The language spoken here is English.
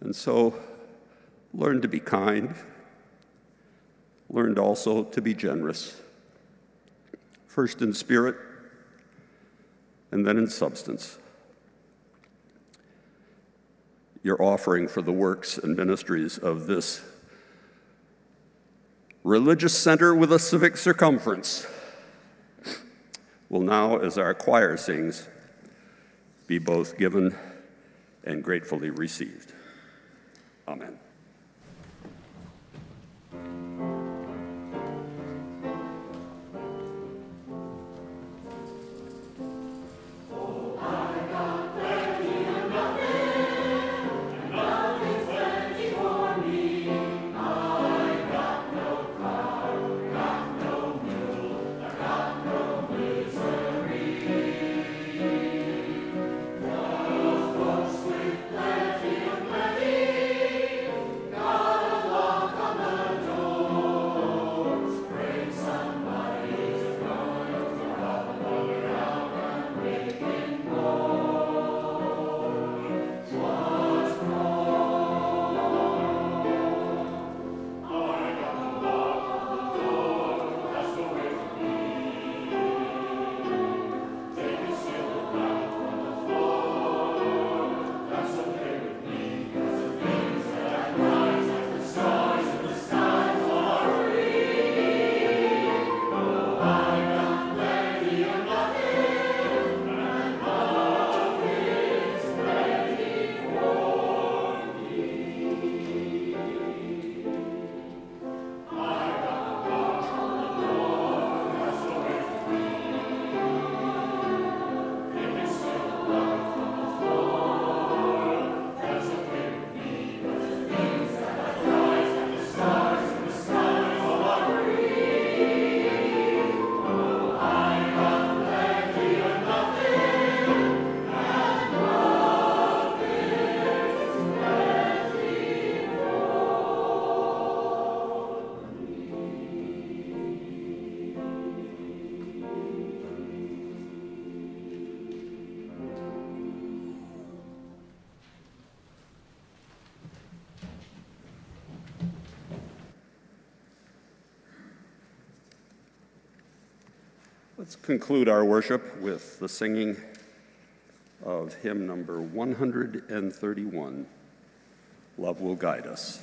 And so learn to be kind, learned also to be generous, first in spirit and then in substance. Your offering for the works and ministries of this religious center with a civic circumference will now, as our choir sings, be both given and gratefully received. Amen. Let's conclude our worship with the singing of hymn number 131, Love Will Guide Us.